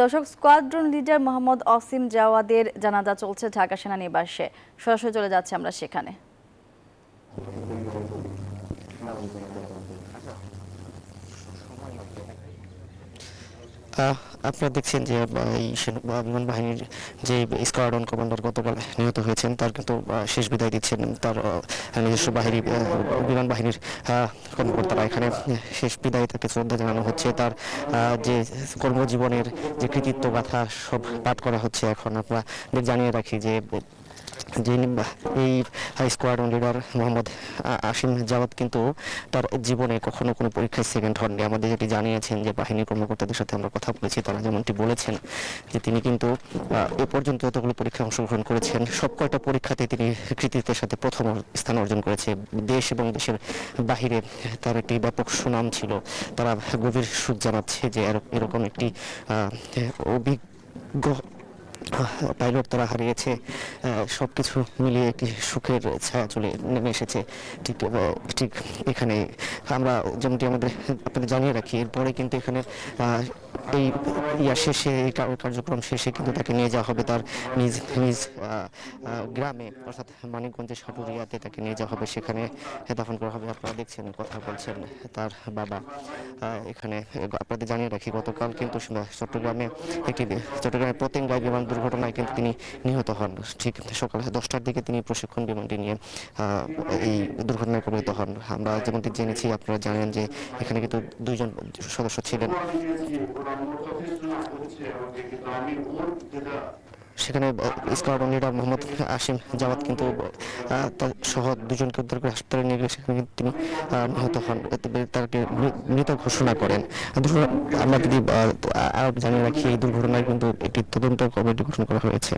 দর্শক, squadron leader Muhammad Asim জাওয়াদের জানাজা চলছে ঢাকা সেনানিবাসে। সরাসরি চলে যাচ্ছে আমরা সেখানে। আপনারা দেখছেন যে বিমান বাহিনীর যে স্কোয়াড্রন কমান্ডার গতকাল নিহত হয়েছেন, তার কিন্তু শেষ বিদায় দিচ্ছেন তার নিজস্ব বাহিনী বিমান বাহিনীর কর্মকর্তারা। এখানে শেষ বিদায় তাকে শ্রদ্ধা জানানো হচ্ছে। তার যে কর্মজীবনের যে কৃতিত্ব গাথা সব পাঠ করা হচ্ছে। এখন আপনাদের জানিয়ে রাখি যে এই স্কোয়াড্রন লিডার মুহাম্মদ আসিম জাওয়াদ কিন্তু তার জীবনে কখনো কোনো পরীক্ষায় সেকেন্ড হননি। আমাদের যেটি জানিয়েছেন যে বাহিনীর কর্মকর্তাদের সাথে আমরা কথা বলেছি, তারা যেমনটি বলেছেন যে তিনি কিন্তু এ পর্যন্ত যতগুলো পরীক্ষায় অংশগ্রহণ করেছেন সব কয়টা পরীক্ষাতে তিনি কৃতিত্বের সাথে প্রথম স্থান অর্জন করেছে। দেশ এবং দেশের বাহিরে তার একটি ব্যাপক সুনাম ছিল। তারা গভীর সুখ জানাচ্ছে যে এরকম একটি অভিজ্ঞ পাইলট তারা হারিয়েছে। সবকিছু মিলিয়ে একটি সুখের ছায়া চলে নেমে এসেছে। ঠিক এখানে আমরা যেমনটি আমাদের আপনাদের জানিয়ে রাখি, এরপরে কিন্তু এখানে এই শেষে কার্যক্রম শেষে কিন্তু তাকে নিয়ে যাওয়া হবে তার নিজ গ্রামে, অর্থাৎ মানিকগঞ্জের সটুরিয়াতে তাকে নিয়ে যাওয়া হবে, সেখানে দাফন করা হবে। আপনারা দেখছেন, কথা বলছেন তার বাবা। এখানে আপনাদের জানিয়ে রাখি গতকাল কিন্তু চট্টগ্রামে পতেঙ্গায় বিমান দুর্ঘটনায় কিন্তু তিনি নিহত হন। ঠিক সকাল 10টার দিকে তিনি প্রশিক্ষণ বিমানটি নিয়ে এই দুর্ঘটনায় কবলিত হন। আমরা যেমনটি জেনেছি, আপনারা জানেন যে এখানে কিন্তু দুইজন সদস্য ছিলেন। সেখানে স্কোয়াড্রন লিডার মুহাম্মদ আসিম জাওয়াদ কিন্তু তার সহ দুজনকে উদ্ধার করে হাসপাতালে নিয়ে গেলে সেখানে কিন্তু তিনি নিহত হন, তাকে মৃত ঘোষণা করেন। আমরা যদি আরও জানিয়ে রাখি, এই দুর্ঘটনায় কিন্তু একটি তদন্ত কমিটি গঠন করা হয়েছে।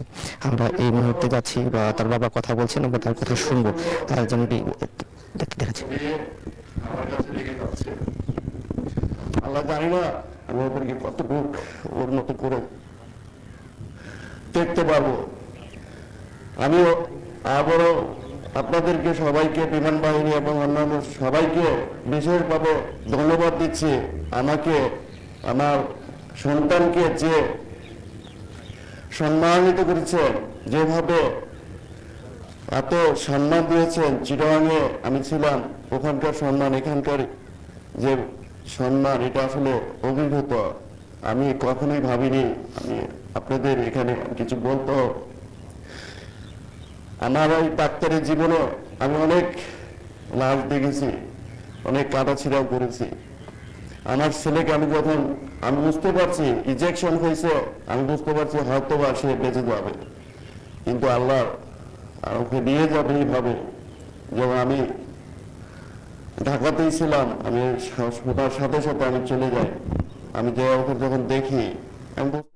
আমরা এই মুহূর্তে যাচ্ছি বা তার বাবা কথা বলছেন, আমরা তার কথা শুনবো। যেমনটি দেখাচ্ছি, আল্লাহ জানি না আমি ওদেরকে কতটুক ওর মতো করে দেখতে পারবো। আমিও আবারও আপনাদেরকে সবাইকে, বিমান বাহিনী এবং অন্যান্য সবাইকে বিশেষভাবে ধন্যবাদ দিচ্ছি। আমাকে, আমার সন্তানকে যে সম্মানিত করেছেন, যেভাবে এত সম্মান দিয়েছেন, চিটাগাঙে আমি ছিলাম, ওখানকার সম্মান এখানকার যে সম্মান, এটা আসলে অভিজ্ঞতা আমি কখনোই ভাবিনি। আমি আপনাদের এখানে কিছু বলতো, আমার এই ডাক্তারের জীবনে আমি অনেক লাভ দেখেছি, অনেক কাটাছিড়াও করেছি। আমার ছেলেকে আমি যখন আমি বুঝতে পারছি ইনজেকশন হয়েছে, আমি বুঝতে পারছি হয়তো বা সে বেঁচে যাবে, কিন্তু আল্লাহ ওকে নিয়ে যাবে এইভাবে। যেমন আমি ঢাকাতেই ছিলাম, আমি শোনার সাথে সাথে আমি চলে যাই, আমি যে ওকে যখন দেখি আমি